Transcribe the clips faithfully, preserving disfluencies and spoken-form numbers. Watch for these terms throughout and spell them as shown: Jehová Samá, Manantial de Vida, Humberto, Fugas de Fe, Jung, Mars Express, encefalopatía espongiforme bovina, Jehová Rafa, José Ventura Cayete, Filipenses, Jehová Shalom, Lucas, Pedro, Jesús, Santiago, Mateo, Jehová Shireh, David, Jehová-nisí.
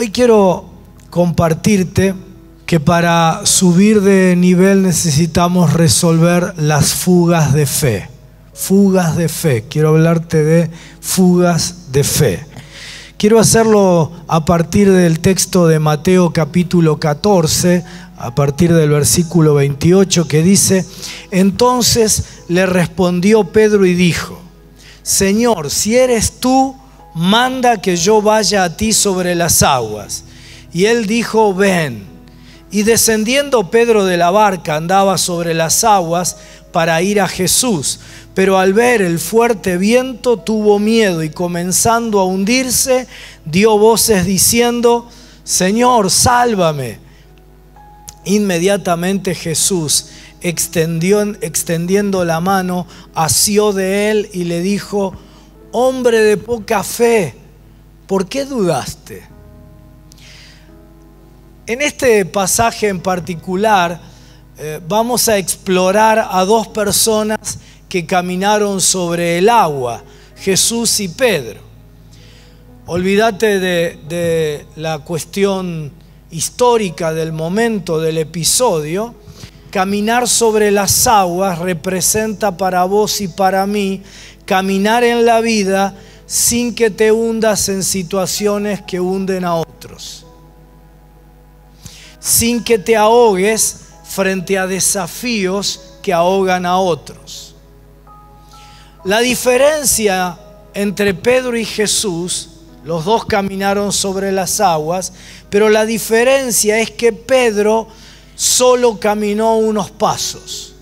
Hoy quiero compartirte que para subir de nivel necesitamos resolver las fugas de fe. Fugas de fe. Quiero hablarte de fugas de fe. Quiero hacerlo a partir del texto de Mateo capítulo catorce, a partir del versículo veintiocho, que dice: entonces le respondió Pedro y dijo: Señor, si eres tú, manda que yo vaya a ti sobre las aguas. Y él dijo: ven. Y descendiendo Pedro de la barca andaba sobre las aguas para ir a Jesús, pero al ver el fuerte viento tuvo miedo y comenzando a hundirse dio voces diciendo: Señor, sálvame. Inmediatamente Jesús extendió, extendiendo la mano, asió de él y le dijo: hombre de poca fe, ¿por qué dudaste? En este pasaje en particular eh, vamos a explorar a dos personas que caminaron sobre el agua, Jesús y Pedro. Olvídate de, de la cuestión histórica del momento, del episodio. Caminar sobre las aguas representa para vos y para mí caminar en la vida sin que te hundas en situaciones que hunden a otros. Sin que te ahogues frente a desafíos que ahogan a otros. La diferencia entre Pedro y Jesús, los dos caminaron sobre las aguas, pero la diferencia es que Pedro solo caminó unos pasos.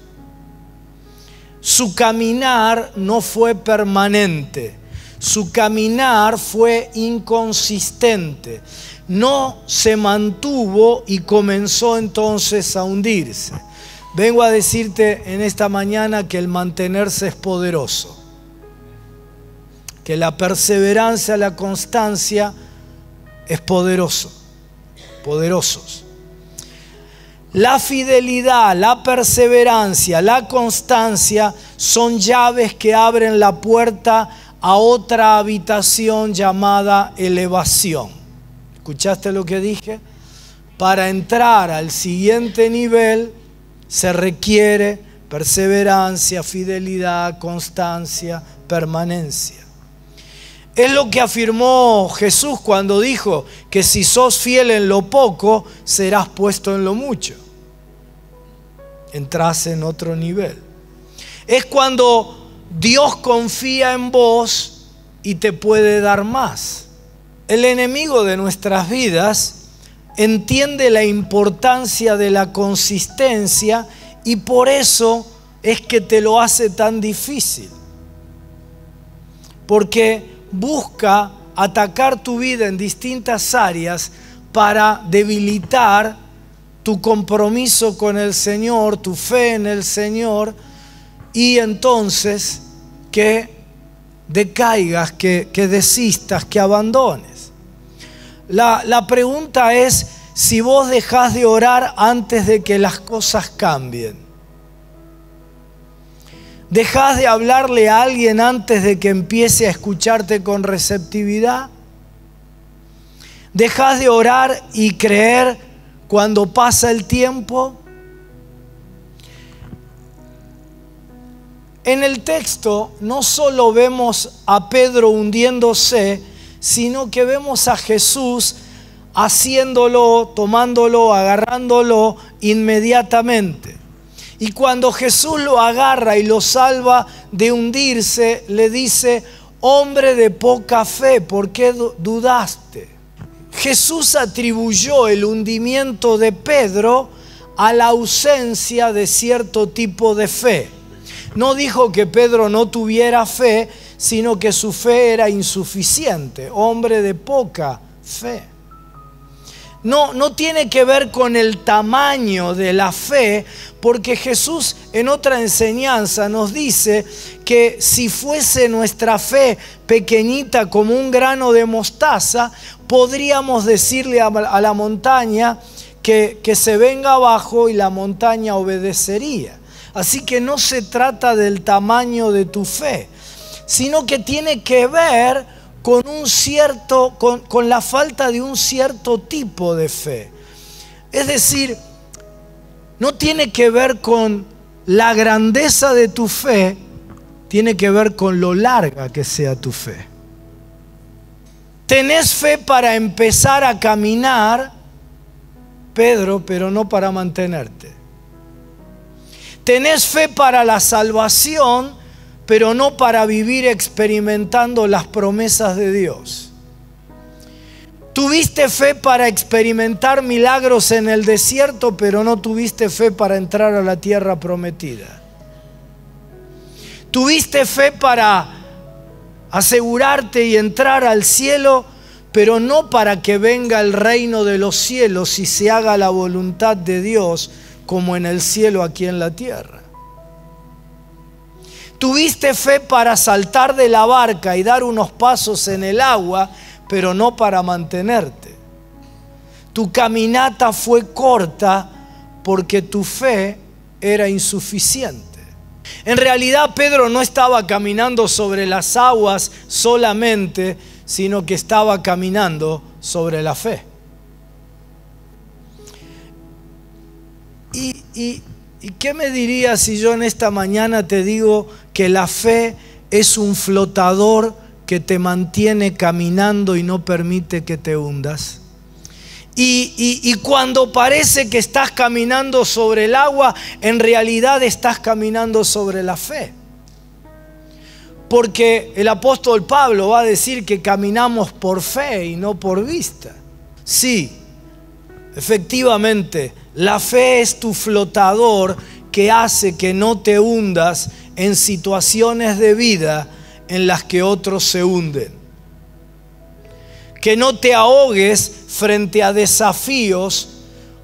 Su caminar no fue permanente, su caminar fue inconsistente. No se mantuvo y comenzó entonces a hundirse. Vengo a decirte en esta mañana que el mantenerse es poderoso, que la perseverancia, la constancia es poderoso, poderosos. La fidelidad, la perseverancia, la constancia son llaves que abren la puerta a otra habitación llamada elevación. ¿Escuchaste lo que dije? Para entrar al siguiente nivel se requiere perseverancia, fidelidad, constancia, permanencia. Es lo que afirmó Jesús cuando dijo que si sos fiel en lo poco, serás puesto en lo mucho. Entrás en otro nivel. Es cuando Dios confía en vos y te puede dar más. El enemigo de nuestras vidas entiende la importancia de la consistencia y por eso es que te lo hace tan difícil. Porque busca atacar tu vida en distintas áreas para debilitar tu compromiso con el Señor, tu fe en el Señor, y entonces que decaigas, que, que desistas, que abandones. La, la pregunta es si vos dejás de orar antes de que las cosas cambien. ¿Dejás de hablarle a alguien antes de que empiece a escucharte con receptividad? ¿Dejás de orar y creer cuando pasa el tiempo? En el texto no solo vemos a Pedro hundiéndose, sino que vemos a Jesús haciéndolo, tomándolo, agarrándolo inmediatamente. Y cuando Jesús lo agarra y lo salva de hundirse, le dice: hombre de poca fe, ¿por qué dudaste? Jesús atribuyó el hundimiento de Pedro a la ausencia de cierto tipo de fe. No dijo que Pedro no tuviera fe, sino que su fe era insuficiente, hombre de poca fe. No, no tiene que ver con el tamaño de la fe, porque Jesús en otra enseñanza nos dice que si fuese nuestra fe pequeñita como un grano de mostaza, podríamos decirle a, a la montaña que, que se venga abajo y la montaña obedecería. Así que no se trata del tamaño de tu fe, sino que tiene que ver con un cierto, con, con la falta de un cierto tipo de fe. Es decir, no tiene que ver con la grandeza de tu fe, tiene que ver con lo larga que sea tu fe. Tenés fe para empezar a caminar, Pedro, pero no para mantenerte. Tenés fe para la salvación, pero no para vivir experimentando las promesas de Dios. Tuviste fe para experimentar milagros en el desierto, pero no tuviste fe para entrar a la tierra prometida. Tuviste fe para asegurarte y entrar al cielo, pero no para que venga el reino de los cielos y se haga la voluntad de Dios como en el cielo aquí en la tierra. Tuviste fe para saltar de la barca y dar unos pasos en el agua, pero no para mantenerte. Tu caminata fue corta porque tu fe era insuficiente. En realidad Pedro no estaba caminando sobre las aguas solamente, sino que estaba caminando sobre la fe. ¿Y, y, y qué me dirías si yo en esta mañana te digo que la fe es un flotador que te mantiene caminando y no permite que te hundas? Y, y, y cuando parece que estás caminando sobre el agua, en realidad estás caminando sobre la fe. Porque el apóstol Pablo va a decir que caminamos por fe y no por vista. Sí, efectivamente, la fe es tu flotador que hace que no te hundas en situaciones de vida en las que otros se hunden. Que no te ahogues frente a desafíos,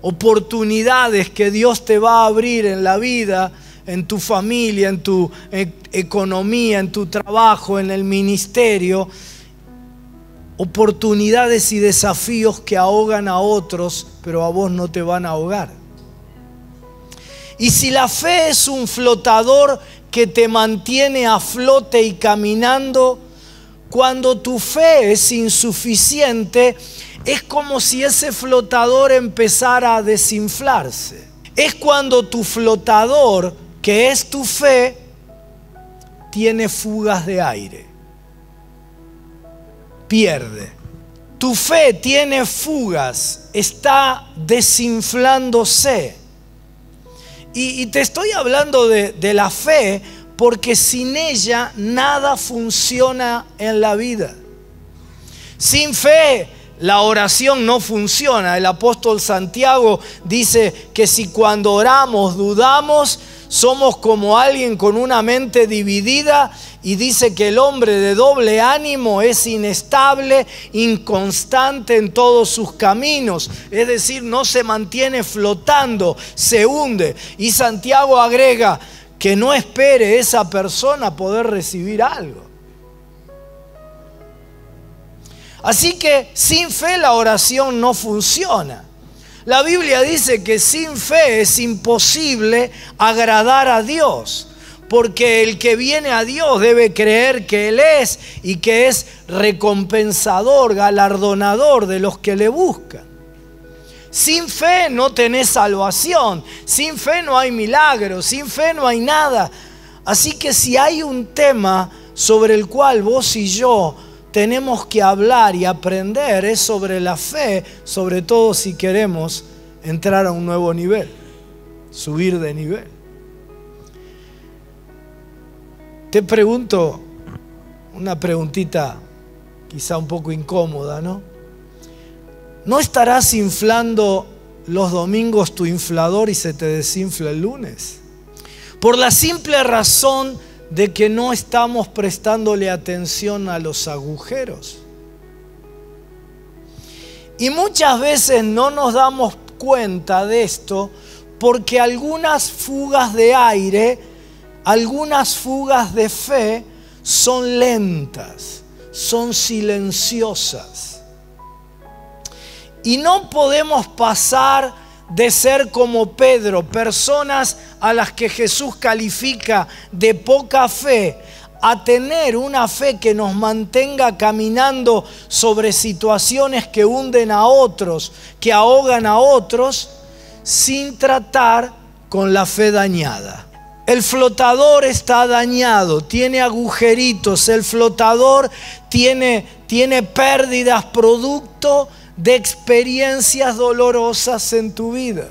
oportunidades que Dios te va a abrir en la vida, en tu familia, en tu economía, en tu trabajo, en el ministerio. Oportunidades y desafíos que ahogan a otros, pero a vos no te van a ahogar. Y si la fe es un flotador que te mantiene a flote y caminando, cuando tu fe es insuficiente, es como si ese flotador empezara a desinflarse. Es cuando tu flotador, que es tu fe, tiene fugas de aire. Pierde. Tu fe tiene fugas, está desinflándose. Y, y te estoy hablando de, de la fe porque sin ella nada funciona en la vida. Sin fe la oración no funciona. El apóstol Santiago dice que si cuando oramos dudamos, somos como alguien con una mente dividida, y dice que el hombre de doble ánimo es inestable, inconstante en todos sus caminos. Es decir, no se mantiene flotando, se hunde. Y Santiago agrega que no espere esa persona poder recibir algo. Así que sin fe la oración no funciona. La Biblia dice que sin fe es imposible agradar a Dios, porque el que viene a Dios debe creer que Él es y que es recompensador, galardonador de los que le buscan. Sin fe no tenés salvación, sin fe no hay milagros, sin fe no hay nada. Así que si hay un tema sobre el cual vos y yo tenemos que hablar y aprender, es sobre la fe, sobre todo si queremos entrar a un nuevo nivel, subir de nivel. Te pregunto una preguntita quizá un poco incómoda, ¿no? ¿No estarás inflando los domingos tu inflador y se te desinfla el lunes? Por la simple razón de que no estamos prestándole atención a los agujeros. Y muchas veces no nos damos cuenta de esto porque algunas fugas de aire, algunas fugas de fe son lentas, son silenciosas. Y no podemos pasar de ser como Pedro, personas a las que Jesús califica de poca fe, a tener una fe que nos mantenga caminando sobre situaciones que hunden a otros, que ahogan a otros, sin tratar con la fe dañada. El flotador está dañado, tiene agujeritos, el flotador tiene, tiene pérdidas producto de experiencias dolorosas en tu vida.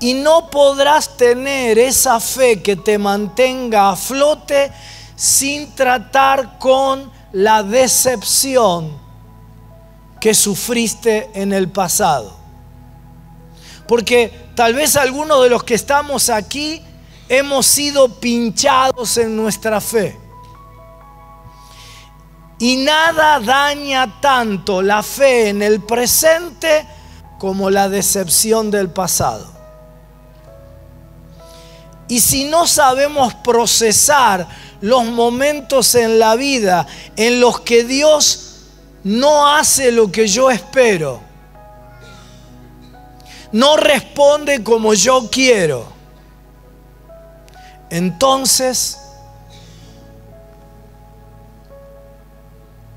Y no podrás tener esa fe que te mantenga a flote sin tratar con la decepción que sufriste en el pasado. Porque tal vez algunos de los que estamos aquí hemos sido pinchados en nuestra fe. Y nada daña tanto la fe en el presente como la decepción del pasado. Y si no sabemos procesar los momentos en la vida en los que Dios no hace lo que yo espero, no responde como yo quiero, entonces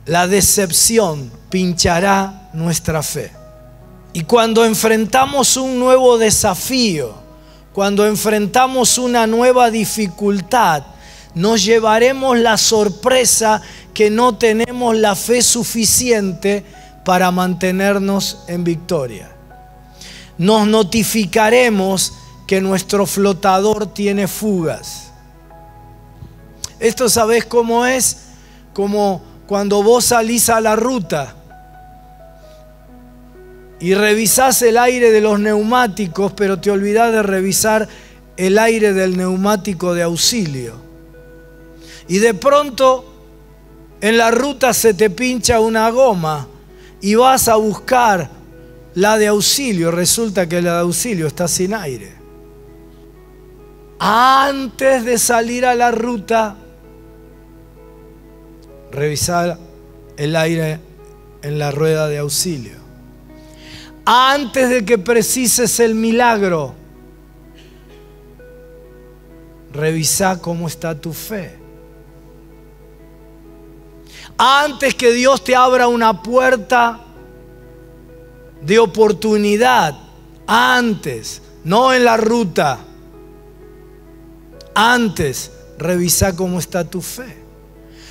la decepción pinchará nuestra fe. Y cuando enfrentamos un nuevo desafío, cuando enfrentamos una nueva dificultad, nos llevaremos la sorpresa que no tenemos la fe suficiente para mantenernos en victoria. Nos notificaremos que nuestro flotador tiene fugas. Esto, ¿sabés cómo es? Como cuando vos salís a la ruta y revisás el aire de los neumáticos, pero te olvidás de revisar el aire del neumático de auxilio. Y de pronto en la ruta se te pincha una goma y vas a buscar la de auxilio. Resulta que la de auxilio está sin aire. Antes de salir a la ruta, revisar el aire en la rueda de auxilio. Antes de que precises el milagro, revisa cómo está tu fe. Antes que Dios te abra una puerta de oportunidad, antes, no en la ruta, antes revisa cómo está tu fe.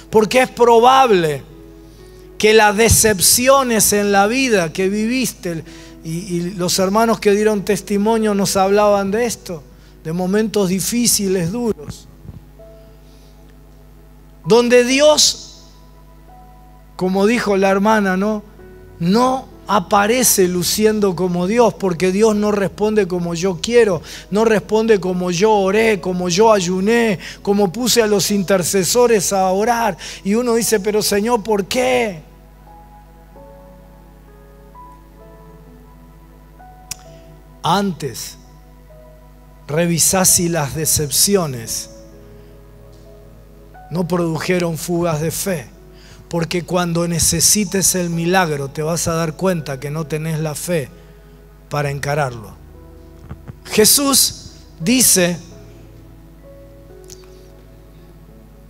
Porque es probable que las decepciones en la vida que viviste, y, y los hermanos que dieron testimonio nos hablaban de esto, de momentos difíciles, duros, donde Dios, como dijo la hermana, ¿no? no aparece luciendo como Dios, porque Dios no responde como yo quiero, no responde como yo oré, como yo ayuné, como puse a los intercesores a orar. Y uno dice, pero Señor, ¿por qué? Antes, revisá si las decepciones no produjeron fugas de fe, porque cuando necesites el milagro te vas a dar cuenta que no tenés la fe para encararlo. Jesús dice,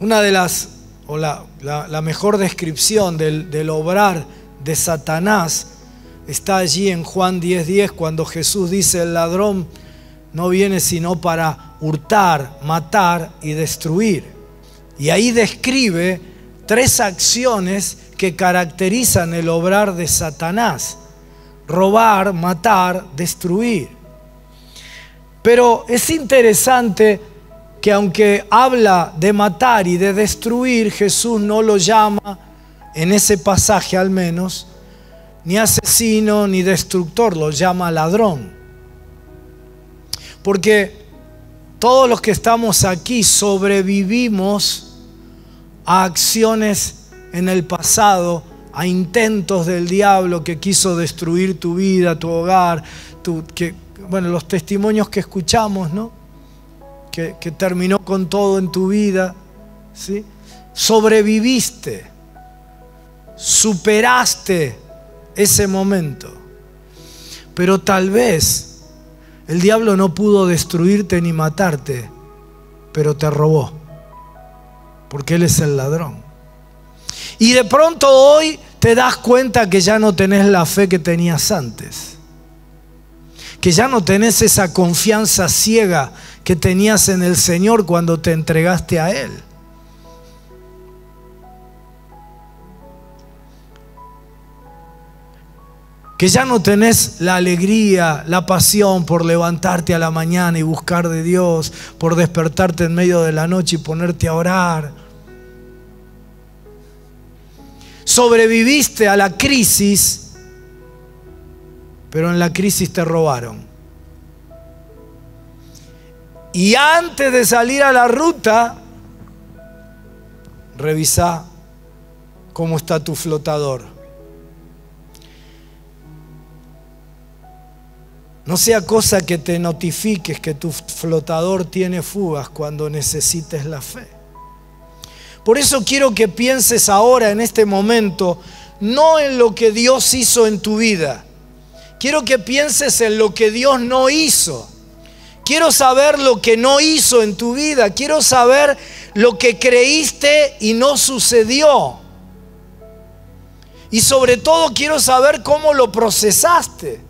una de las, o la, la, la mejor descripción del, del obrar de Satanás está allí en Juan diez diez, cuando Jesús dice, el ladrón no viene sino para hurtar, matar y destruir. Y ahí describe tres acciones que caracterizan el obrar de Satanás: robar, matar, destruir. Pero es interesante que aunque habla de matar y de destruir, Jesús no lo llama, en ese pasaje al menos, ni asesino ni destructor, lo llama ladrón. Porque todos los que estamos aquí sobrevivimos a acciones en el pasado, a intentos del diablo que quiso destruir tu vida, tu hogar, tu, que, bueno, los testimonios que escuchamos, ¿no? Que, que terminó con todo en tu vida, ¿sí? Sobreviviste, superaste ese momento, pero tal vez el diablo no pudo destruirte ni matarte, pero te robó. porque Él es el ladrón. Y de pronto hoy te das cuenta que ya no tenés la fe que tenías antes, que ya no tenés esa confianza ciega que tenías en el Señor cuando te entregaste a Él. Que ya no tenés la alegría, la pasión por levantarte a la mañana y buscar de Dios, por despertarte en medio de la noche y ponerte a orar. Sobreviviste a la crisis, pero en la crisis te robaron. Y antes de salir a la ruta, revisá cómo está tu flotador. No sea cosa que te notifiques que tu flotador tiene fugas cuando necesites la fe. Por eso quiero que pienses ahora, en este momento, no en lo que Dios hizo en tu vida. Quiero que pienses en lo que Dios no hizo. Quiero saber lo que no hizo en tu vida. Quiero saber lo que creíste y no sucedió. Y sobre todo quiero saber cómo lo procesaste.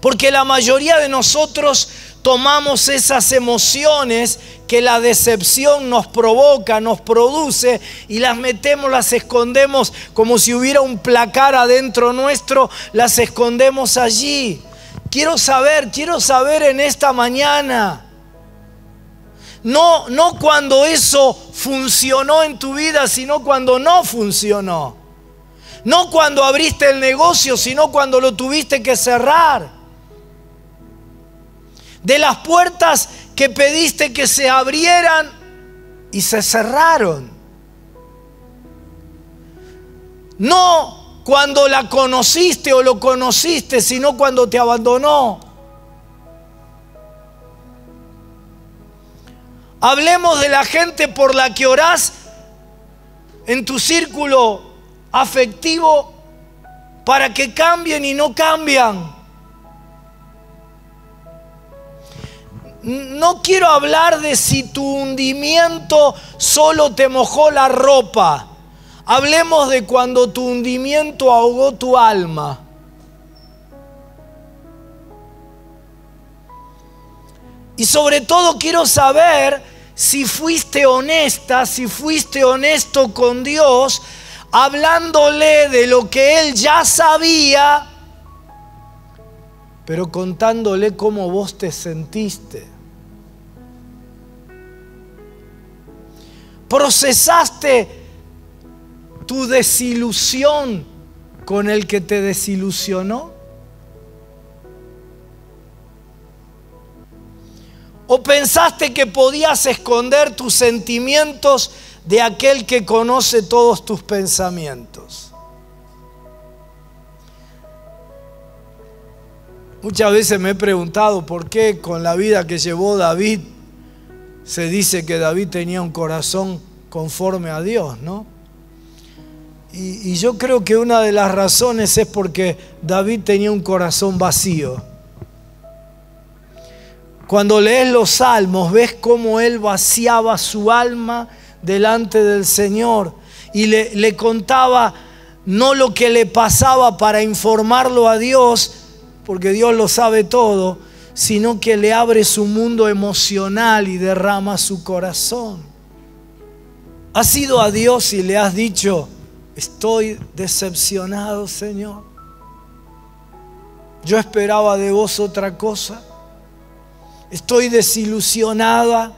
Porque la mayoría de nosotros tomamos esas emociones que la decepción nos provoca, nos produce, y las metemos, las escondemos como si hubiera un placar adentro nuestro, las escondemos allí. Quiero saber, quiero saber en esta mañana. No, no cuando eso funcionó en tu vida, sino cuando no funcionó. No cuando abriste el negocio, sino cuando lo tuviste que cerrar. De las puertas que pediste que se abrieran y se cerraron. No cuando la conociste o lo conociste, sino cuando te abandonó. Hablemos de la gente por la que orás en tu círculo afectivo para que cambien y no cambian. No quiero hablar de si tu hundimiento solo te mojó la ropa. Hablemos de cuando tu hundimiento ahogó tu alma. Y sobre todo quiero saber si fuiste honesta, si fuiste honesto con Dios, hablándole de lo que Él ya sabía, pero contándole cómo vos te sentiste. Procesaste tu desilusión con el que te desilusionó. O pensaste que podías esconder tus sentimientos de aquel que conoce todos tus pensamientos. Muchas veces me he preguntado por qué con la vida que llevó David se dice que David tenía un corazón conforme a Dios, ¿no? Y, y yo creo que una de las razones es porque David tenía un corazón vacío. Cuando lees los Salmos ves cómo él vaciaba su alma delante del Señor y le, le contaba no lo que le pasaba para informarlo a Dios, porque Dios lo sabe todo, sino que le abre su mundo emocional y derrama su corazón. ¿Has ido a Dios y le has dicho, estoy decepcionado, Señor? Yo esperaba de vos otra cosa. Estoy desilusionada.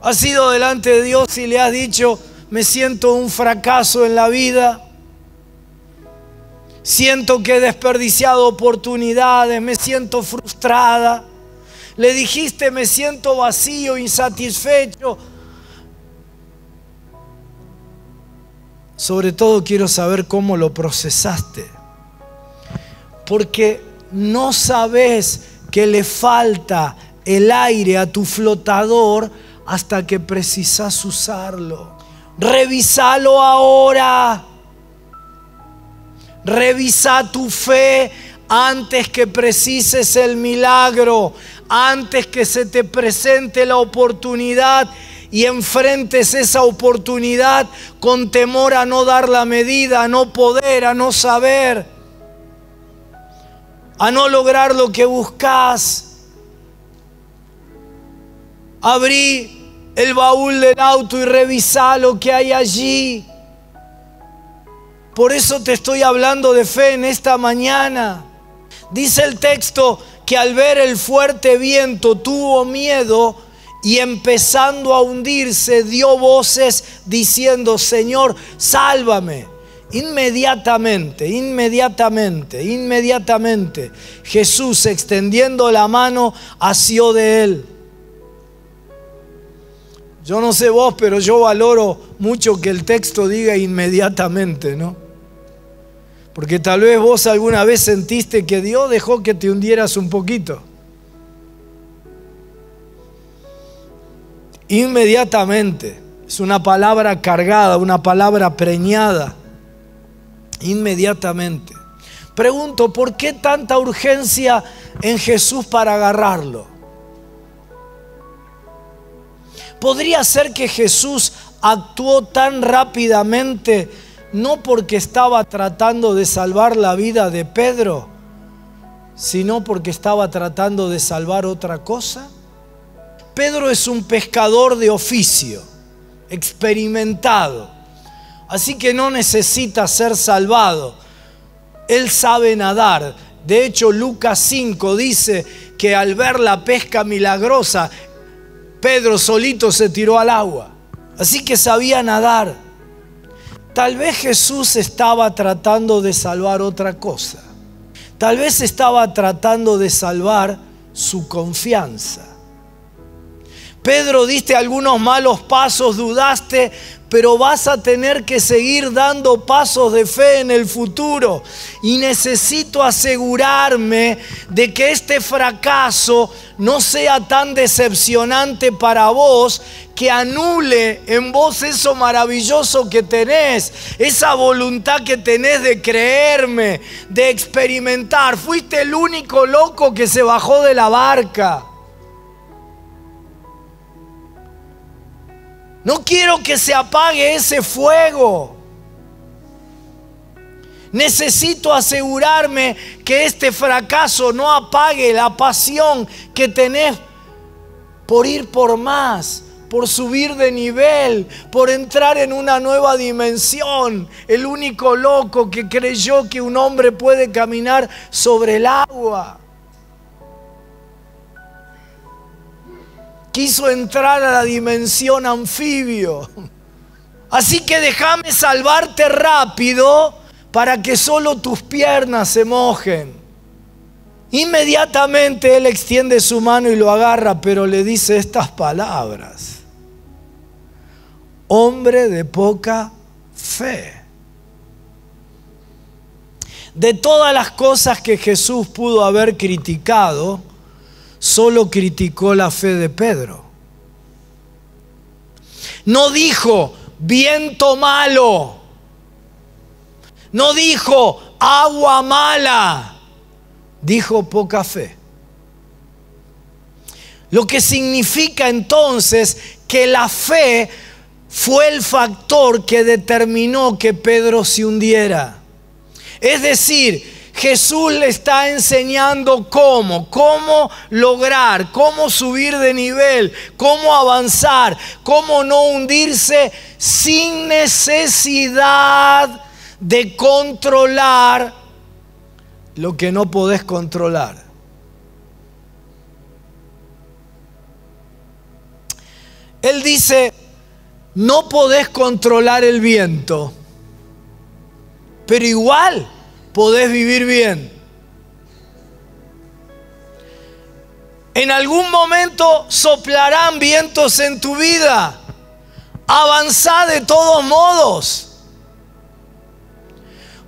¿Has ido delante de Dios y le has dicho, me siento un fracaso en la vida? Siento que he desperdiciado oportunidades, me siento frustrada. Le dijiste, me siento vacío, insatisfecho. Sobre todo quiero saber cómo lo procesaste. Porque no sabes que le falta el aire a tu flotador hasta que precisas usarlo. Revisalo ahora. Revisa tu fe antes que precises el milagro, antes que se te presente la oportunidad y enfrentes esa oportunidad con temor a no dar la medida, a no poder, a no saber, a no lograr lo que buscas. Abrí el baúl del auto y revisá lo que hay allí. Por eso te estoy hablando de fe en esta mañana. Dice el texto que al ver el fuerte viento tuvo miedo y empezando a hundirse dio voces diciendo: Señor, sálvame. Inmediatamente, inmediatamente, inmediatamente Jesús, extendiendo la mano, asió de él. Yo no sé vos, pero yo valoro mucho que el texto diga inmediatamente, ¿no? Porque tal vez vos alguna vez sentiste que Dios dejó que te hundieras un poquito. Inmediatamente. Es una palabra cargada, una palabra preñada. Inmediatamente. Pregunto, ¿por qué tanta urgencia en Jesús para agarrarlo? ¿Podría ser que Jesús actuó tan rápidamente? No porque estaba tratando de salvar la vida de Pedro, sino porque estaba tratando de salvar otra cosa. Pedro es un pescador de oficio, experimentado, así que no necesita ser salvado. Él sabe nadar. De hecho, Lucas cinco dice que al ver la pesca milagrosa, Pedro solito se tiró al agua. Así que sabía nadar. Tal vez Jesús estaba tratando de salvar otra cosa. Tal vez estaba tratando de salvar su confianza. Pedro, diste algunos malos pasos, dudaste, pero vas a tener que seguir dando pasos de fe en el futuro. Y necesito asegurarme de que este fracaso no sea tan decepcionante para vos, que anule en vos eso maravilloso que tenés, esa voluntad que tenés de creerme, de experimentar. Fuiste el único loco que se bajó de la barca. No quiero que se apague ese fuego. Necesito asegurarme que este fracaso no apague la pasión que tenés por ir por más, por subir de nivel, por entrar en una nueva dimensión. El único loco que creyó que un hombre puede caminar sobre el agua. Quiso entrar a la dimensión anfibio. Así que déjame salvarte rápido para que solo tus piernas se mojen. Inmediatamente él extiende su mano y lo agarra, pero le dice estas palabras: hombre de poca fe. De todas las cosas que Jesús pudo haber criticado, solo criticó la fe de Pedro. No dijo viento malo, no dijo agua mala, dijo poca fe. Lo que significa entonces que la fe fue el factor que determinó que Pedro se hundiera. Es decir, Jesús le está enseñando cómo, cómo lograr, cómo subir de nivel, cómo avanzar, cómo no hundirse sin necesidad de controlar lo que no podés controlar. Él dice: no podés controlar el viento, pero igual podés vivir bien. En algún momento soplarán vientos en tu vida. Avanzá de todos modos.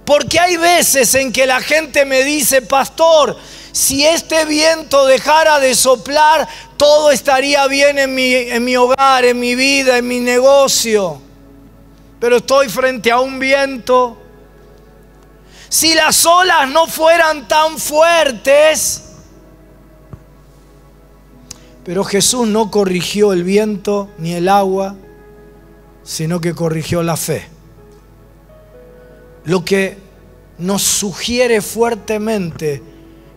Porque hay veces en que la gente me dice: pastor, si este viento dejara de soplar, todo estaría bien en mi, en mi hogar, en mi vida, en mi negocio. Pero estoy frente a un viento. Si las olas no fueran tan fuertes, Pero Jesús no corrigió el viento ni el agua, sino que corrigió la fe. Lo que nos sugiere fuertemente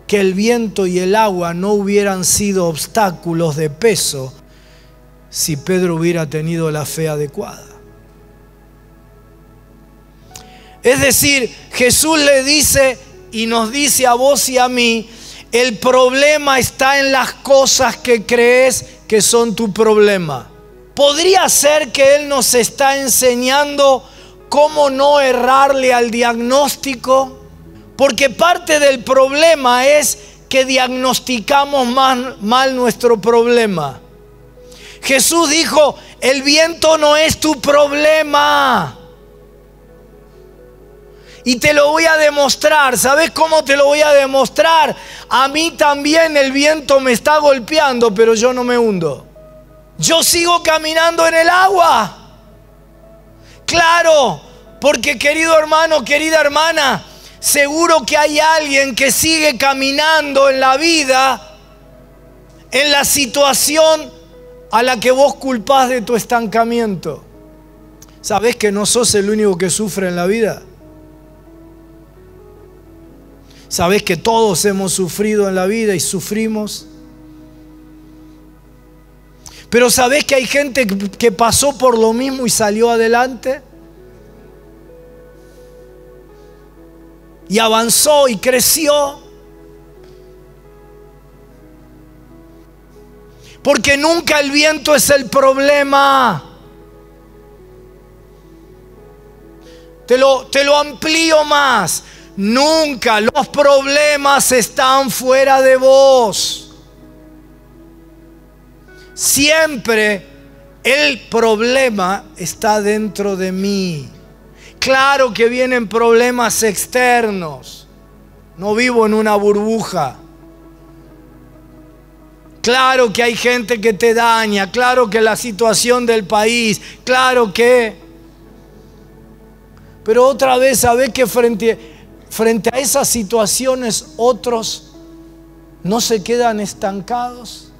que el viento y el agua no hubieran sido obstáculos de peso si Pedro hubiera tenido la fe adecuada. Es decir, Jesús le dice y nos dice a vos y a mí, el problema está en las cosas que crees que son tu problema. Podría ser que Él nos está enseñando cómo no errarle al diagnóstico, porque parte del problema es que diagnosticamos mal, mal nuestro problema. Jesús dijo, el viento no es tu problema. Y te lo voy a demostrar. ¿Sabes cómo te lo voy a demostrar? A mí también el viento me está golpeando, pero yo no me hundo. Yo sigo caminando en el agua. Claro, porque querido hermano, querida hermana, seguro que hay alguien que sigue caminando en la vida, en la situación a la que vos culpás de tu estancamiento. ¿Sabés que no sos el único que sufre en la vida? ¿Sabés que todos hemos sufrido en la vida y sufrimos? Pero ¿sabés que hay gente que pasó por lo mismo y salió adelante? Y avanzó y creció. Porque nunca el viento es el problema. Te lo, te lo amplío más. Nunca los problemas están fuera de vos. Siempre el problema está dentro de mí. Claro que vienen problemas externos. No vivo en una burbuja. Claro que hay gente que te daña. Claro que la situación del país. Claro que... Pero otra vez, ¿sabés que frente... Frente a esas situaciones, otros no se quedan estancados?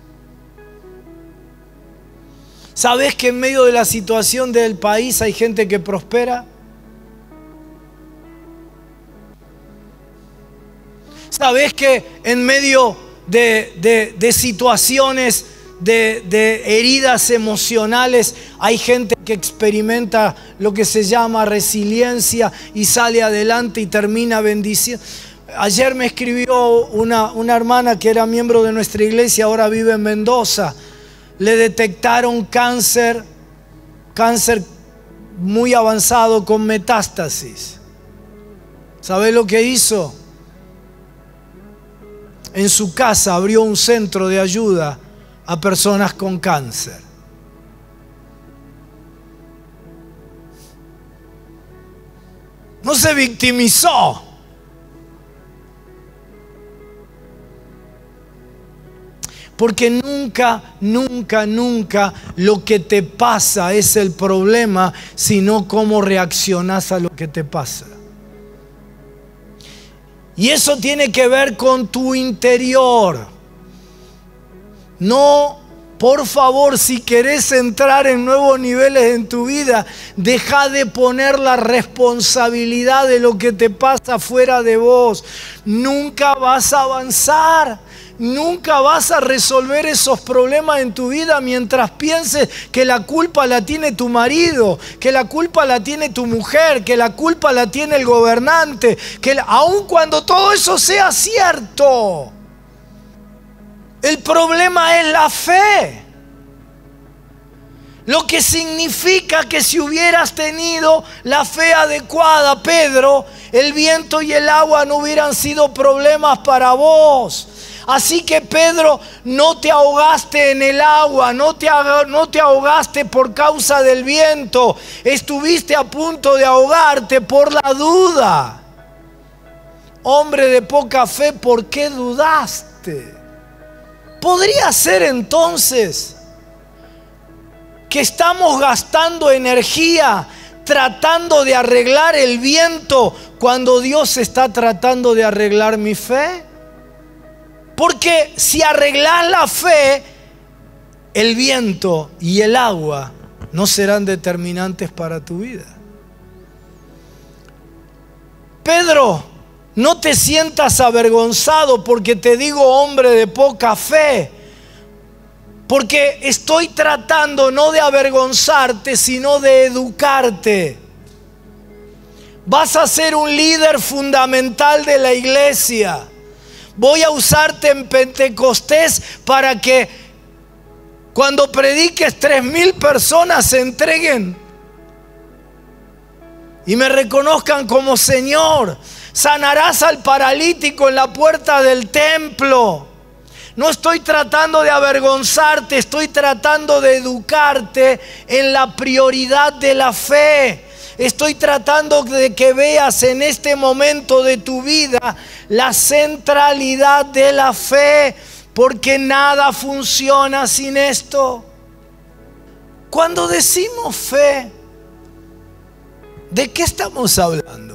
¿Sabés que en medio de la situación del país hay gente que prospera? ¿Sabés que en medio de, de, de situaciones de, de heridas emocionales hay gente que experimenta lo que se llama resiliencia y sale adelante y termina bendiciendo? Ayer me escribió una, una hermana que era miembro de nuestra iglesia, ahora vive en Mendoza. Le detectaron cáncer, cáncer muy avanzado con metástasis. ¿Sabés lo que hizo? En su casa abrió un centro de ayuda a personas con cáncer. No se victimizó. Porque nunca, nunca, nunca lo que te pasa es el problema, sino cómo reaccionás a lo que te pasa. Y eso tiene que ver con tu interior. No, por favor, si querés entrar en nuevos niveles en tu vida, deja de poner la responsabilidad de lo que te pasa fuera de vos. Nunca vas a avanzar, nunca vas a resolver esos problemas en tu vida mientras pienses que la culpa la tiene tu marido, que la culpa la tiene tu mujer, que la culpa la tiene el gobernante, que la... aun cuando todo eso sea cierto. El problema es la fe. Lo que significa que si hubieras tenido la fe adecuada, Pedro, el viento y el agua no hubieran sido problemas para vos. Así que, Pedro, no te ahogaste en el agua, no te, no te ahogaste por causa del viento. Estuviste a punto de ahogarte por la duda. Hombre de poca fe, ¿por qué dudaste? ¿Podría ser entonces que estamos gastando energía tratando de arreglar el viento cuando Dios está tratando de arreglar mi fe? Porque si arreglás la fe, el viento y el agua no serán determinantes para tu vida. Pedro, no te sientas avergonzado porque te digo hombre de poca fe, porque estoy tratando no de avergonzarte, sino de educarte. Vas a ser un líder fundamental de la iglesia. Voy a usarte en Pentecostés para que cuando prediques tres mil personas se entreguen y me reconozcan como Señor. Sanarás al paralítico en la puerta del templo. No estoy tratando de avergonzarte, estoy tratando de educarte en la prioridad de la fe. Estoy tratando de que veas en este momento de tu vida la centralidad de la fe, porque nada funciona sin esto. Cuando decimos fe, ¿de qué estamos hablando?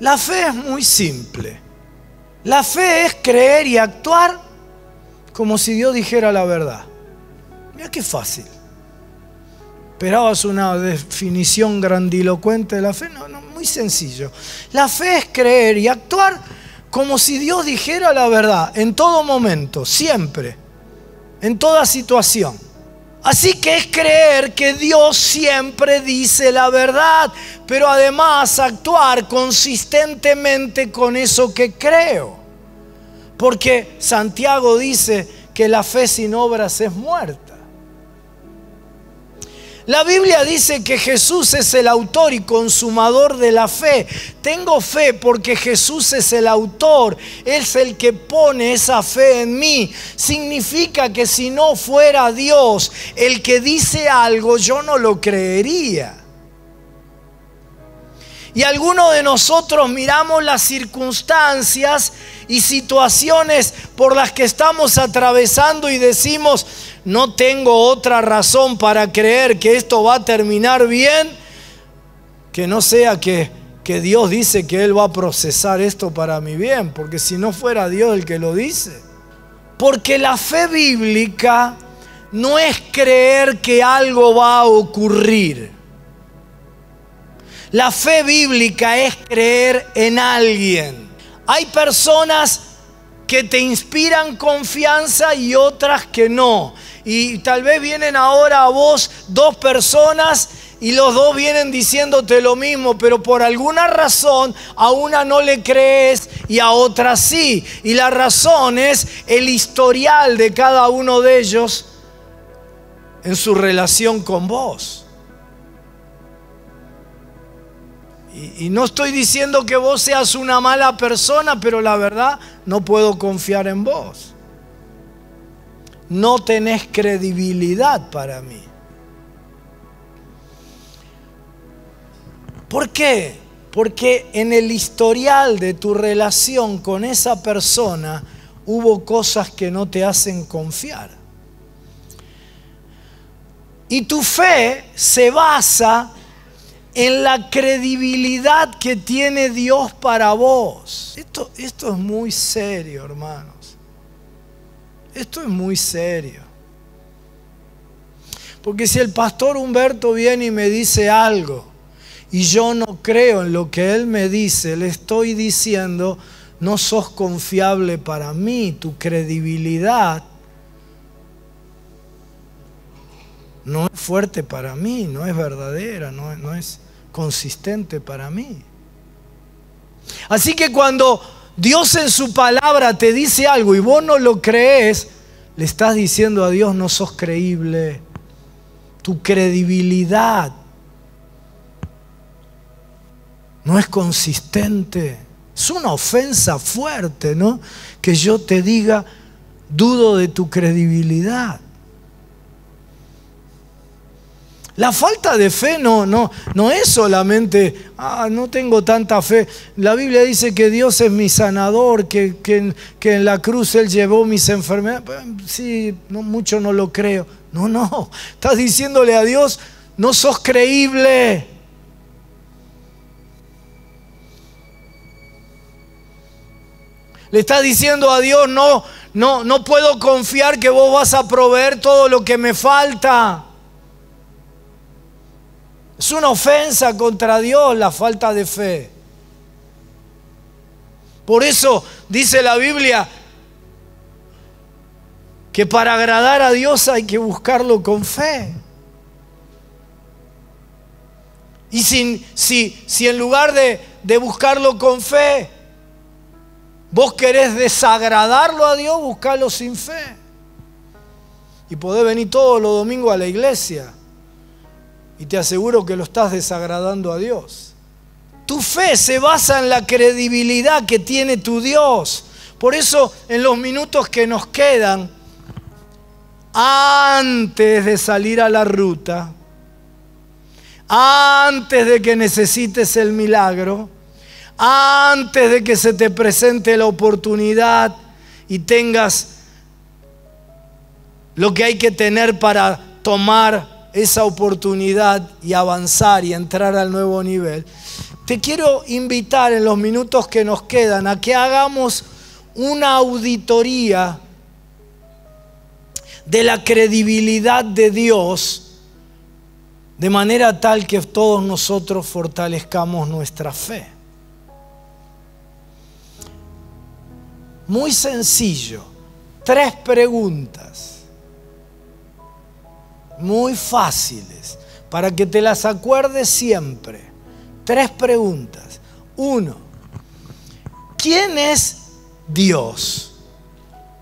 La fe es muy simple. La fe es creer y actuar como si Dios dijera la verdad. Mira qué fácil. Esperabas una definición grandilocuente de la fe. No, no, muy sencillo. La fe es creer y actuar como si Dios dijera la verdad en todo momento, siempre, en toda situación. Así que es creer que Dios siempre dice la verdad, pero además actuar consistentemente con eso que creo. Porque Santiago dice que la fe sin obras es muerta. La Biblia dice que Jesús es el autor y consumador de la fe. Tengo fe porque Jesús es el autor, es el que pone esa fe en mí. Significa que si no fuera Dios el que dice algo, yo no lo creería. Y algunos de nosotros miramos las circunstancias y situaciones por las que estamos atravesando y decimos, no tengo otra razón para creer que esto va a terminar bien, que no sea que, que Dios dice que Él va a procesar esto para mi bien, porque si no fuera Dios el que lo dice. Porque la fe bíblica no es creer que algo va a ocurrir. La fe bíblica es creer en alguien. Hay personas que te inspiran confianza y otras que no. Y tal vez vienen ahora a vos dos personas y los dos vienen diciéndote lo mismo, pero por alguna razón a una no le crees y a otra sí. Y la razón es el historial de cada uno de ellos en su relación con vos. Y no estoy diciendo que vos seas una mala persona, pero la verdad no puedo confiar en vos. No tenés credibilidad para mí. ¿Por qué? Porque en el historial de tu relación con esa persona hubo cosas que no te hacen confiar. Y tu fe se basa en la credibilidad que tiene Dios para vos. Esto, esto es muy serio, hermanos. Esto es muy serio. Porque si el pastor Humberto viene y me dice algo y yo no creo en lo que él me dice, le estoy diciendo, no sos confiable para mí, tu credibilidad no es fuerte para mí, no es verdadera, no, no es consistente para mí. Así que cuando Dios en su palabra te dice algo y vos no lo crees, le estás diciendo a Dios, no sos creíble, tu credibilidad no es consistente. Es una ofensa fuerte, ¿no? Que yo te diga, dudo de tu credibilidad. La falta de fe no, no, no es solamente, ah, no tengo tanta fe. La Biblia dice que Dios es mi sanador, que, que, que en la cruz Él llevó mis enfermedades. Sí, no, mucho no lo creo. No, no, estás diciéndole a Dios, no sos creíble. Le estás diciendo a Dios, no, No, no puedo confiar que vos vas a proveer todo lo que me falta. Es una ofensa contra Dios la falta de fe. Por eso dice la Biblia que para agradar a Dios hay que buscarlo con fe. Y si, si, si en lugar de, de buscarlo con fe, vos querés desagradarlo a Dios, buscalo sin fe. Y podés venir todos los domingos a la iglesia. Y te aseguro que lo estás desagradando a Dios. Tu fe se basa en la credibilidad que tiene tu Dios. Por eso, en los minutos que nos quedan, antes de salir a la ruta, antes de que necesites el milagro, antes de que se te presente la oportunidad y tengas lo que hay que tener para tomar esa oportunidad y avanzar y entrar al nuevo nivel, te quiero invitar en los minutos que nos quedan a que hagamos una auditoría de la credibilidad de Dios, de manera tal que todos nosotros fortalezcamos nuestra fe. Muy sencillo, tres preguntas muy fáciles, para que te las acuerdes siempre. Tres preguntas. Uno, ¿quién es Dios?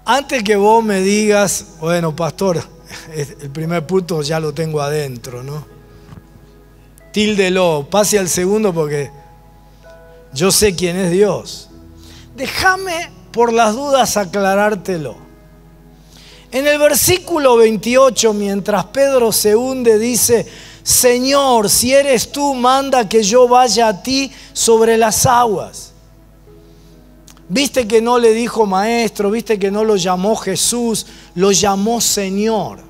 Antes que vos me digas, bueno, pastor, el primer punto ya lo tengo adentro, ¿no? Tíldelo, pase al segundo porque yo sé quién es Dios. Déjame por las dudas aclarártelo. En el versículo veintiocho, mientras Pedro se hunde, dice: Señor, si eres tú, manda que yo vaya a ti sobre las aguas. Viste que no le dijo maestro, viste que no lo llamó Jesús, lo llamó Señor.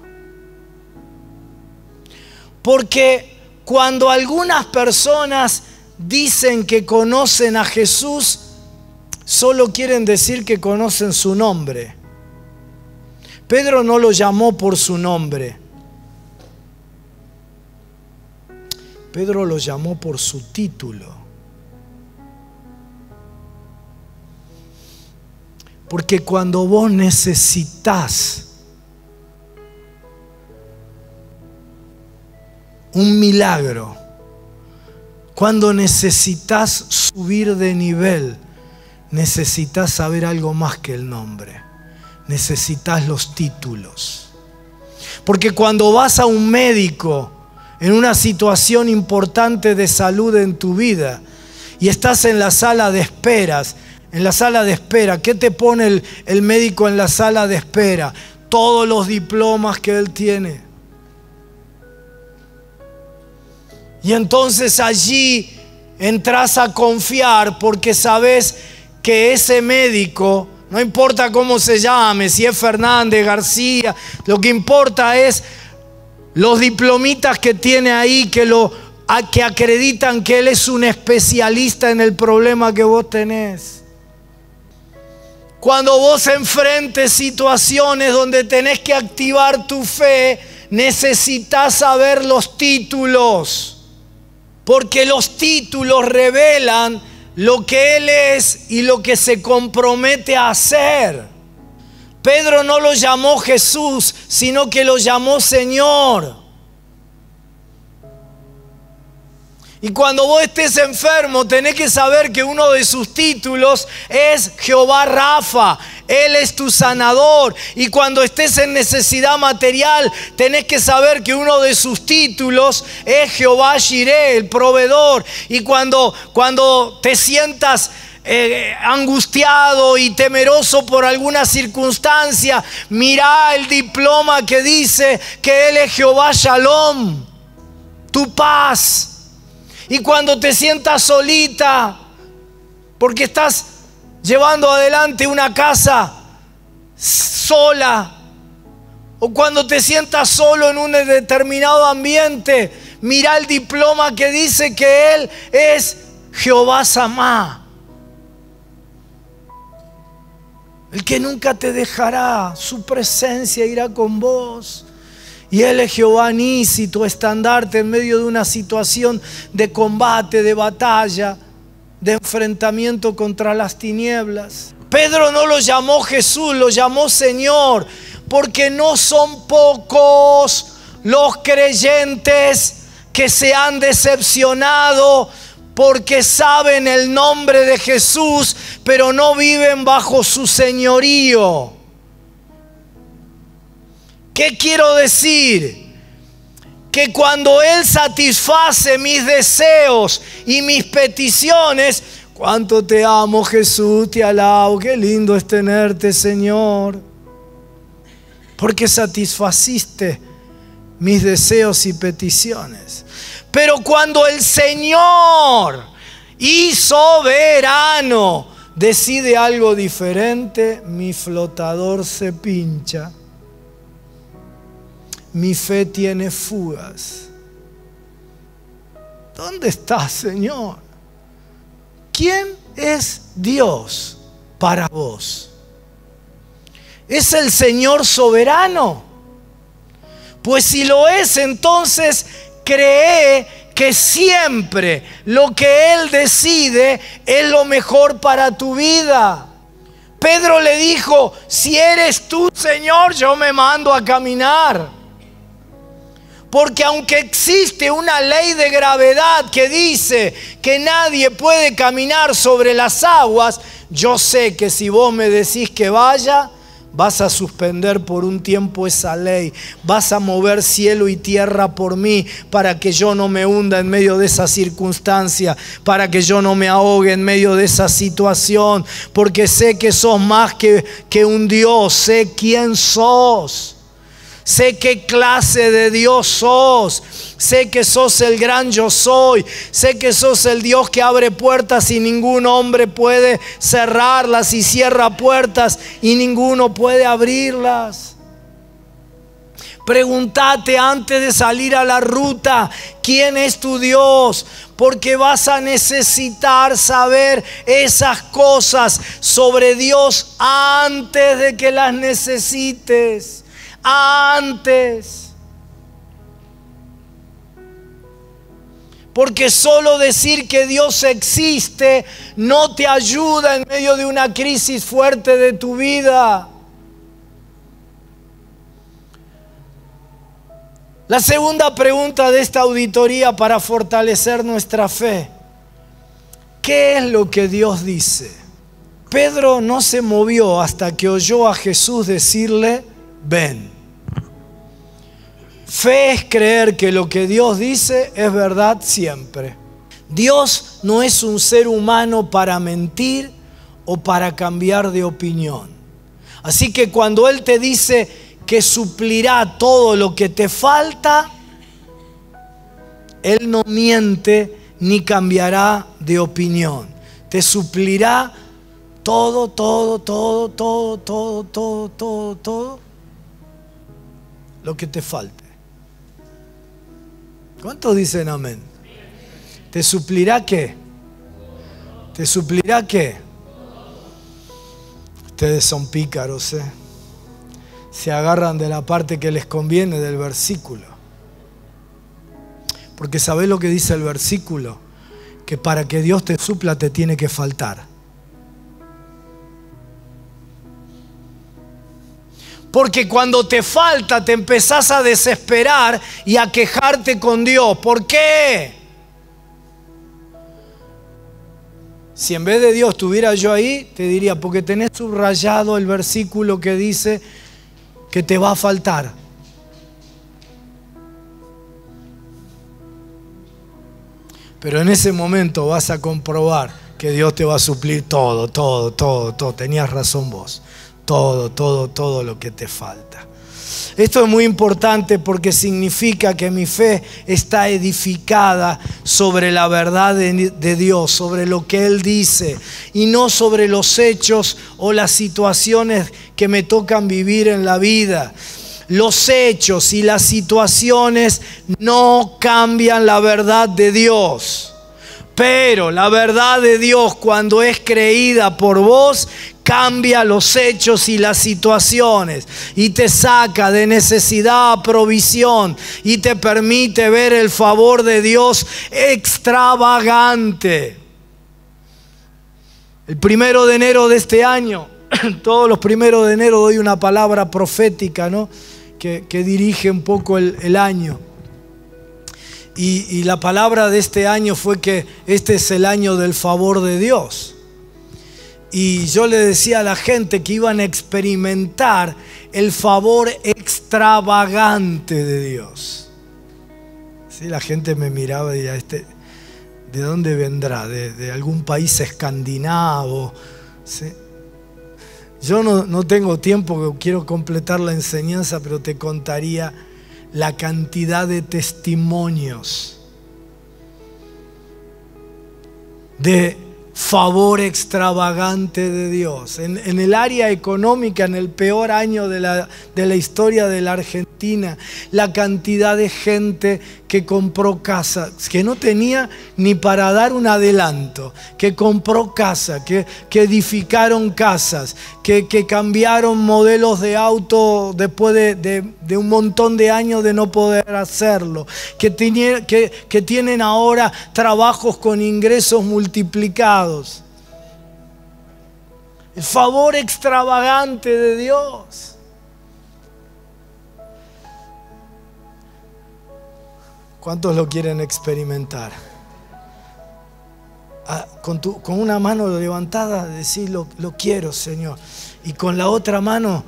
Porque cuando algunas personas dicen que conocen a Jesús, solo quieren decir que conocen su nombre. Pedro no lo llamó por su nombre. Pedro lo llamó por su título. Porque cuando vos necesitás un milagro, cuando necesitás subir de nivel, necesitás saber algo más que el nombre. Necesitas los títulos. Porque cuando vas a un médico en una situación importante de salud en tu vida y estás en la sala de esperas, en la sala de espera, ¿qué te pone el, el médico en la sala de espera? Todos los diplomas que él tiene. Y entonces allí entras a confiar porque sabes que ese médico, no importa cómo se llame, si es Fernández, García, lo que importa es los diplomitas que tiene ahí que, lo, a, que acreditan que él es un especialista en el problema que vos tenés. Cuando vos enfrentes situaciones donde tenés que activar tu fe, necesitas saber los títulos, porque los títulos revelan lo que él es y lo que se compromete a hacer. Pedro no lo llamó Jesús, sino que lo llamó Señor. Y cuando vos estés enfermo, tenés que saber que uno de sus títulos es Jehová Rafa. Él es tu sanador. Y cuando estés en necesidad material, tenés que saber que uno de sus títulos es Jehová Shireh, el proveedor. Y cuando, cuando te sientas eh, angustiado y temeroso por alguna circunstancia, mirá el diploma que dice que Él es Jehová Shalom, tu paz. Y cuando te sientas solita, porque estás llevando adelante una casa sola, o cuando te sientas solo en un determinado ambiente, mirá el diploma que dice que Él es Jehová Samá. el que nunca te dejará, su presencia irá con vos. Y Él es Jehová-nisí, tu estandarte en medio de una situación de combate, de batalla, de enfrentamiento contra las tinieblas. Pedro no lo llamó Jesús, lo llamó Señor, porque no son pocos los creyentes que se han decepcionado porque saben el nombre de Jesús, pero no viven bajo su señorío. ¿Qué quiero decir? Que cuando Él satisface mis deseos y mis peticiones, cuánto te amo, Jesús, te alabo, qué lindo es tenerte, Señor, porque satisfaciste mis deseos y peticiones. Pero cuando el Señor y soberano decide algo diferente, mi flotador se pincha, mi fe tiene fugas. ¿Dónde estás, Señor? ¿Quién es Dios para vos? ¿Es el Señor soberano? Pues si lo es, entonces cree que siempre lo que Él decide es lo mejor para tu vida. Pedro le dijo: si eres tú, Señor, yo me mando a caminar. Porque aunque existe una ley de gravedad que dice que nadie puede caminar sobre las aguas, yo sé que si vos me decís que vaya, vas a suspender por un tiempo esa ley. Vas a mover cielo y tierra por mí para que yo no me hunda en medio de esa circunstancia, para que yo no me ahogue en medio de esa situación, porque sé que sos más que, que un Dios, sé quién sos. Sé qué clase de Dios sos, sé que sos el gran yo soy, sé que sos el Dios que abre puertas y ningún hombre puede cerrarlas, y cierra puertas y ninguno puede abrirlas. Preguntate antes de salir a la ruta quién es tu Dios, porque vas a necesitar saber esas cosas sobre Dios antes de que las necesites. Antes, porque solo decir que Dios existe no te ayuda en medio de una crisis fuerte de tu vida. La segunda pregunta de esta auditoría para fortalecer nuestra fe: ¿qué es lo que Dios dice? Pedro no se movió hasta que oyó a Jesús decirle: ven. Fe es creer que lo que Dios dice es verdad siempre. Dios no es un ser humano para mentir o para cambiar de opinión. Así que cuando Él te dice que suplirá todo lo que te falta, Él no miente ni cambiará de opinión. Te suplirá todo, todo, todo, todo, todo, todo, todo, todo lo que te falte. ¿Cuántos dicen amén? ¿Te suplirá qué? ¿Te suplirá qué? Ustedes son pícaros, ¿eh? Se agarran de la parte que les conviene del versículo. Porque ¿sabés lo que dice el versículo? Que para que Dios te supla te tiene que faltar. Porque cuando te falta te empezás a desesperar y a quejarte con Dios. ¿Por qué? Si en vez de Dios estuviera yo ahí, te diría: porque tenés subrayado el versículo que dice que te va a faltar. Pero en ese momento vas a comprobar que Dios te va a suplir todo, todo, todo, todo. Tenías razón vos. Todo, todo, todo lo que te falta. Esto es muy importante porque significa que mi fe está edificada sobre la verdad de, de Dios, sobre lo que Él dice, y no sobre los hechos o las situaciones que me tocan vivir en la vida. Los hechos y las situaciones no cambian la verdad de Dios. Pero la verdad de Dios, cuando es creída por vos, cambia los hechos y las situaciones y te saca de necesidad a provisión y te permite ver el favor de Dios extravagante. El primero de enero de este año, todos los primeros de enero doy una palabra profética, ¿no? que, que dirige un poco el, el año. Y, y la palabra de este año fue que este es el año del favor de Dios. Y yo le decía a la gente que iban a experimentar el favor extravagante de Dios. Sí, la gente me miraba y decía, este, ¿de dónde vendrá? ¿De, de algún país escandinavo? ¿Sí? Yo no, no tengo tiempo, quiero completar la enseñanza, pero te contaría la cantidad de testimonios de favor extravagante de Dios. En, en el área económica, en el peor año de la, de la historia de la Argentina, la cantidad de gente que compró casa, que no tenía ni para dar un adelanto, que compró casa, que, que edificaron casas, que, que cambiaron modelos de auto después de, de, de un montón de años de no poder hacerlo, que, tiene, que, que tienen ahora trabajos con ingresos multiplicados. El favor extravagante de Dios. ¿Cuántos lo quieren experimentar? Ah, con, tu, con una mano levantada decís, lo, lo quiero, Señor. Y con la otra mano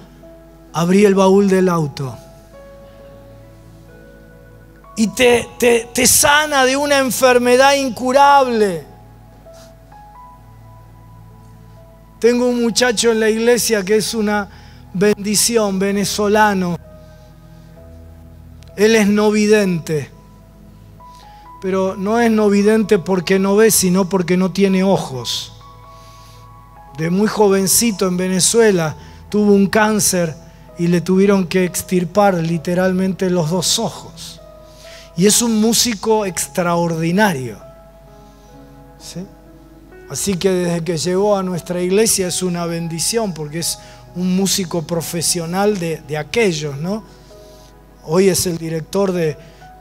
abrí el baúl del auto. Y te, te, te sana de una enfermedad incurable. Tengo un muchacho en la iglesia que es una bendición, venezolano. Él es no vidente, pero no es no vidente porque no ve, sino porque no tiene ojos. De muy jovencito en Venezuela tuvo un cáncer y le tuvieron que extirpar literalmente los dos ojos. Y es un músico extraordinario, ¿sí? Así que desde que llegó a nuestra iglesia es una bendición porque es un músico profesional de, de aquellos, ¿no? Hoy es el director de,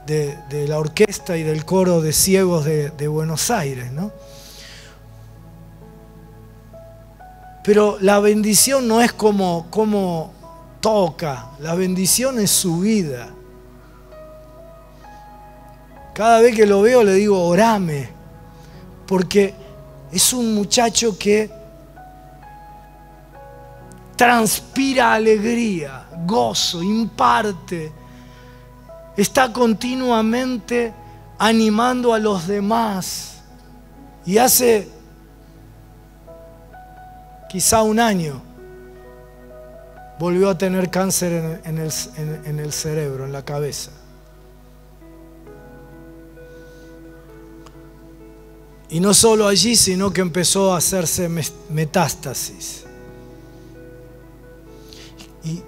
de, de la orquesta y del coro de ciegos de, de Buenos Aires, ¿no? Pero la bendición no es como, como toca, la bendición es su vida. Cada vez que lo veo le digo, orame, porque es un muchacho que transpira alegría, gozo, imparte. Está continuamente animando a los demás. Y hace quizá un año volvió a tener cáncer en, en, el, en, en el cerebro, en la cabeza. Y no solo allí, sino que empezó a hacerse metástasis. Y,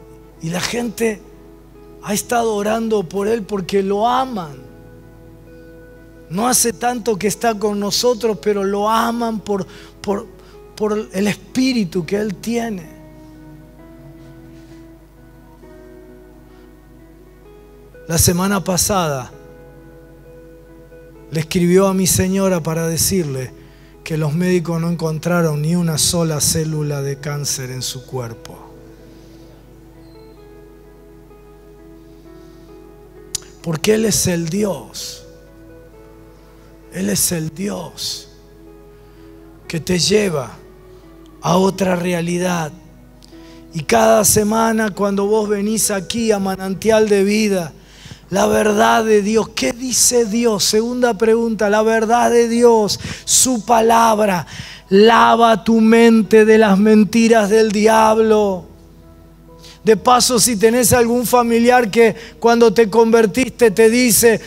y la gente ha estado orando por él porque lo aman. No hace tanto que está con nosotros, pero lo aman por, por, por el espíritu que él tiene. La semana pasada le escribió a mi señora para decirle que los médicos no encontraron ni una sola célula de cáncer en su cuerpo. Porque Él es el Dios. Él es el Dios que te lleva a otra realidad. Y cada semana cuando vos venís aquí a Manantial de Vida, la verdad de Dios, ¿qué dice Dios? Segunda pregunta, la verdad de Dios, su palabra, lava tu mente de las mentiras del diablo. De paso, si tenés algún familiar que cuando te convertiste te dice,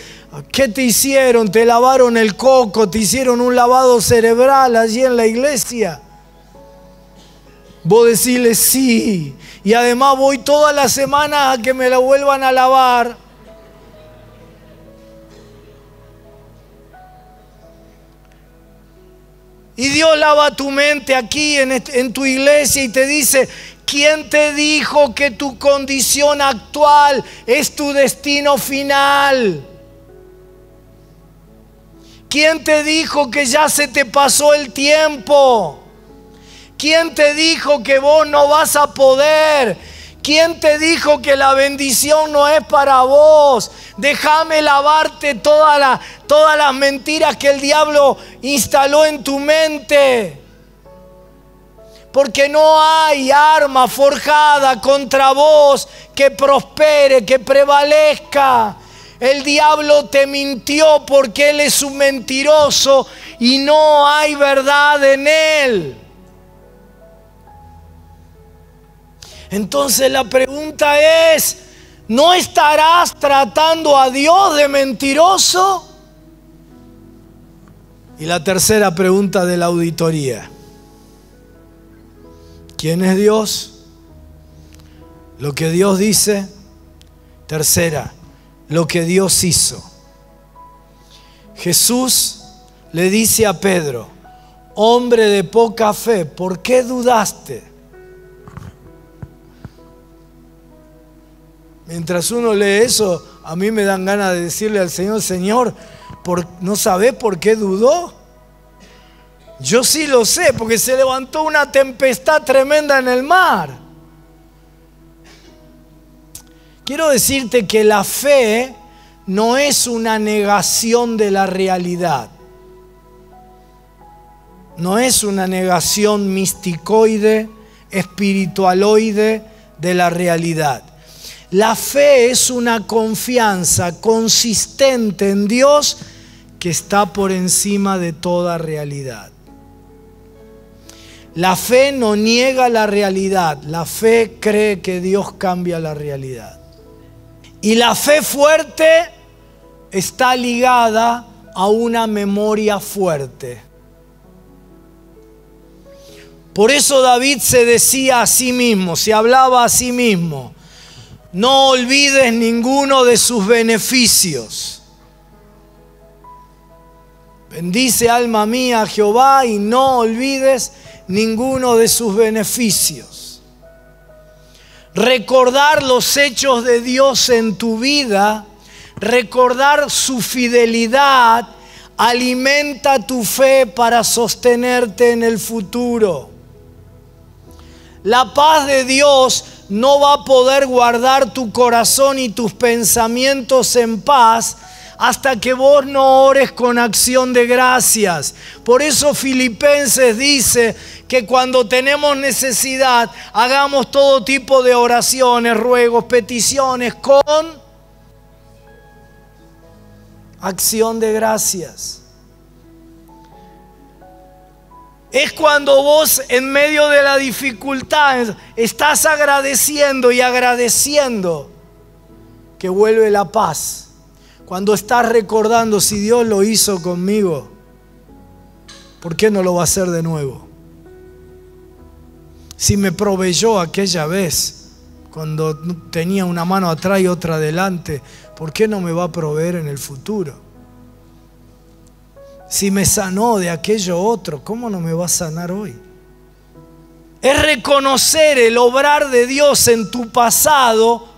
¿qué te hicieron? Te lavaron el coco, te hicieron un lavado cerebral allí en la iglesia. Vos decirle sí, y además voy toda la semana a que me la vuelvan a lavar. Y Dios lava tu mente aquí en, en tu iglesia y te dice: ¿quién te dijo que tu condición actual es tu destino final? ¿Quién te dijo que ya se te pasó el tiempo? ¿Quién te dijo que vos no vas a poder? ¿Quién te dijo que la bendición no es para vos? Déjame lavarte toda la, todas las mentiras que el diablo instaló en tu mente. Porque no hay arma forjada contra vos que prospere, que prevalezca. El diablo te mintió porque él es un mentiroso y no hay verdad en él. Entonces la pregunta es: ¿no estarás tratando a Dios de mentiroso? Y la tercera pregunta de la auditoría: ¿quién es Dios? Lo que Dios dice. Tercera, lo que Dios hizo. Jesús le dice a Pedro: hombre de poca fe, ¿por qué dudaste? Mientras uno lee eso, a mí me dan ganas de decirle al Señor: Señor, ¿no sabés por qué dudó? Yo sí lo sé, porque se levantó una tempestad tremenda en el mar. Quiero decirte que la fe no es una negación de la realidad. No es una negación misticoide, espiritualoide de la realidad. La fe es una confianza consistente en Dios que está por encima de toda realidad. La fe no niega la realidad, la fe cree que Dios cambia la realidad. Y la fe fuerte está ligada a una memoria fuerte. Por eso David se decía a sí mismo, se hablaba a sí mismo: no olvides ninguno de sus beneficios. Bendice, alma mía, a Jehová, y no olvides ninguno de sus beneficios. Recordar los hechos de Dios en tu vida, recordar su fidelidad, alimenta tu fe para sostenerte en el futuro. La paz de Dios no va a poder guardar tu corazón y tus pensamientos en paz hasta que vos no ores con acción de gracias. Por eso Filipenses dice que cuando tenemos necesidad hagamos todo tipo de oraciones, ruegos, peticiones con acción de gracias. Es cuando vos en medio de la dificultad estás agradeciendo y agradeciendo que vuelve la paz. Cuando estás recordando: si Dios lo hizo conmigo, ¿por qué no lo va a hacer de nuevo? Si me proveyó aquella vez cuando tenía una mano atrás y otra adelante, ¿por qué no me va a proveer en el futuro? Si me sanó de aquello otro, ¿cómo no me va a sanar hoy? Es reconocer el obrar de Dios en tu pasado.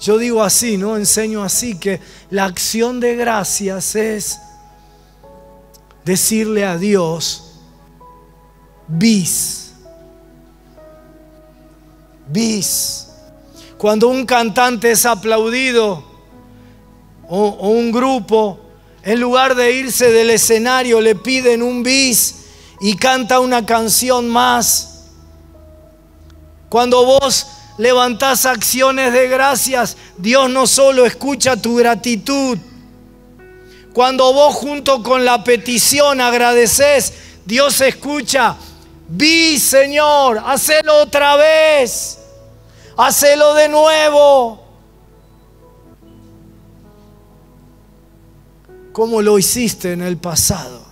Yo digo así, ¿no? Enseño así, que la acción de gracias es decirle a Dios: bis, bis. Cuando un cantante es aplaudido o, o un grupo, en lugar de irse del escenario, le piden un bis y canta una canción más. Cuando vos levantás acciones de gracias, Dios no solo escucha tu gratitud. Cuando vos junto con la petición agradeces, Dios escucha: bis, Señor, hacelo otra vez, hacelo de nuevo. ¿Cómo lo hiciste en el pasado?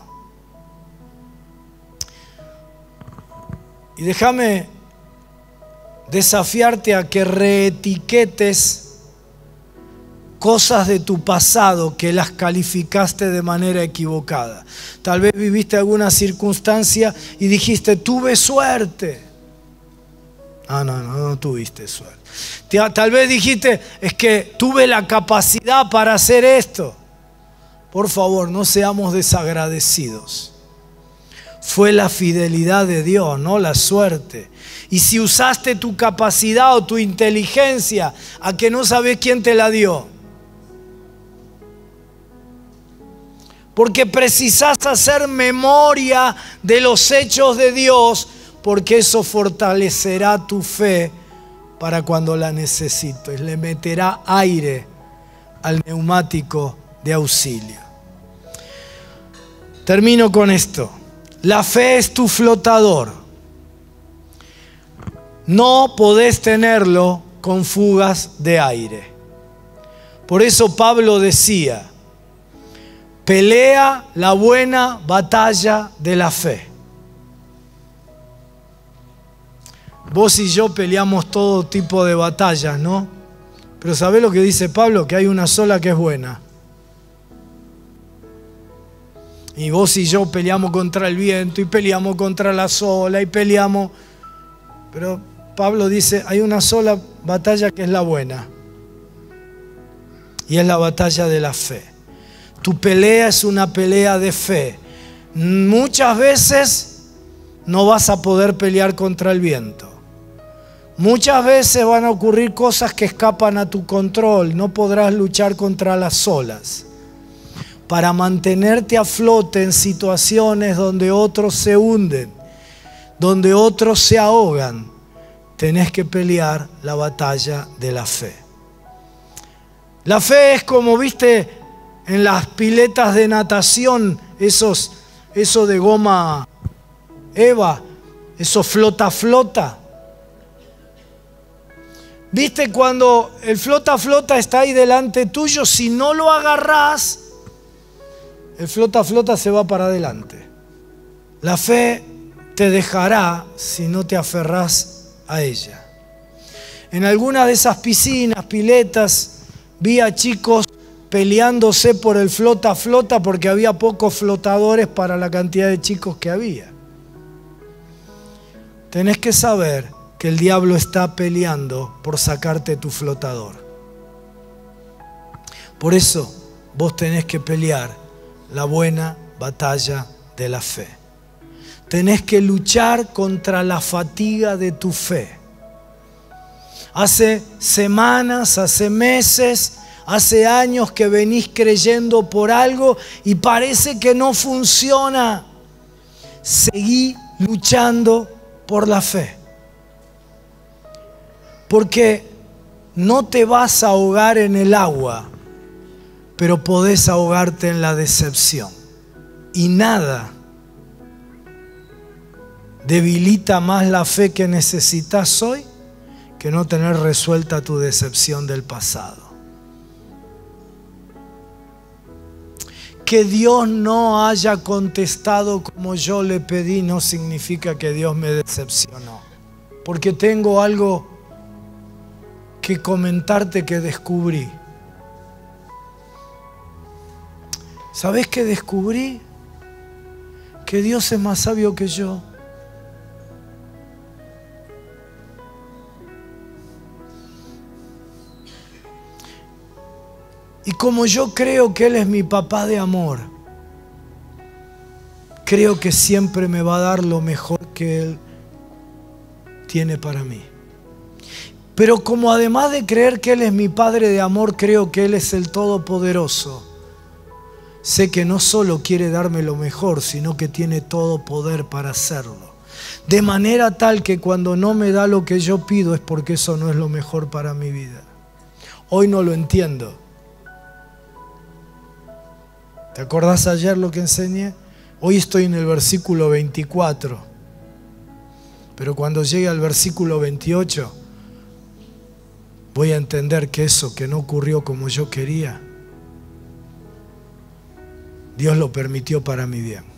Y déjame desafiarte a que reetiquetes cosas de tu pasado que las calificaste de manera equivocada. Tal vez viviste alguna circunstancia y dijiste, tuve suerte. Ah, no, no, no tuviste suerte. Tal vez dijiste, es que tuve la capacidad para hacer esto. Por favor, no seamos desagradecidos. Fue la fidelidad de Dios, no la suerte. Y si usaste tu capacidad o tu inteligencia, a que no sabes quién te la dio. Porque precisás hacer memoria de los hechos de Dios, porque eso fortalecerá tu fe para cuando la necesites. Le meterá aire al neumático de auxilio. Termino con esto. La fe es tu flotador. No podés tenerlo con fugas de aire. Por eso Pablo decía, pelea la buena batalla de la fe. Vos y yo peleamos todo tipo de batallas, ¿no? Pero ¿sabés lo que dice Pablo? Que hay una sola que es buena. Y vos y yo peleamos contra el viento, y peleamos contra la ola, y peleamos... Pero Pablo dice, hay una sola batalla que es la buena. Y es la batalla de la fe. Tu pelea es una pelea de fe. Muchas veces no vas a poder pelear contra el viento. Muchas veces van a ocurrir cosas que escapan a tu control. No podrás luchar contra las olas. Para mantenerte a flote en situaciones donde otros se hunden, donde otros se ahogan, tenés que pelear la batalla de la fe. La fe es como, viste, en las piletas de natación, esos, eso de goma Eva, eso flota, flota. Viste, cuando el flota, flota está ahí delante tuyo, si no lo agarrás, el flota, flota se va para adelante. La fe te dejará si no te aferrás a ella. En alguna de esas piscinas, piletas, vi a chicos peleándose por el flota flota porque había pocos flotadores para la cantidad de chicos que había. Tenés que saber que el diablo está peleando por sacarte tu flotador. Por eso vos tenés que pelear la buena batalla de la fe. Tenés que luchar contra la fatiga de tu fe. Hace semanas, hace meses, hace años que venís creyendo por algo y parece que no funciona. Seguí luchando por la fe. Porque no te vas a ahogar en el agua, pero podés ahogarte en la decepción. Y nada debilita más la fe que necesitas hoy que no tener resuelta tu decepción del pasado. Que Dios no haya contestado como yo le pedí no significa que Dios me decepcionó. Porque tengo algo que comentarte que descubrí. ¿Sabés qué descubrí? Que Dios es más sabio que yo. Y como yo creo que Él es mi papá de amor, creo que siempre me va a dar lo mejor que Él tiene para mí. Pero como además de creer que Él es mi Padre de amor, creo que Él es el Todopoderoso, sé que no solo quiere darme lo mejor, sino que tiene todo poder para hacerlo. De manera tal que cuando no me da lo que yo pido es porque eso no es lo mejor para mi vida. Hoy no lo entiendo. ¿Te acordás ayer lo que enseñé? Hoy estoy en el versículo veinticuatro. Pero cuando llegue al versículo veintiocho, voy a entender que eso que no ocurrió como yo quería, Dios lo permitió para mi bien.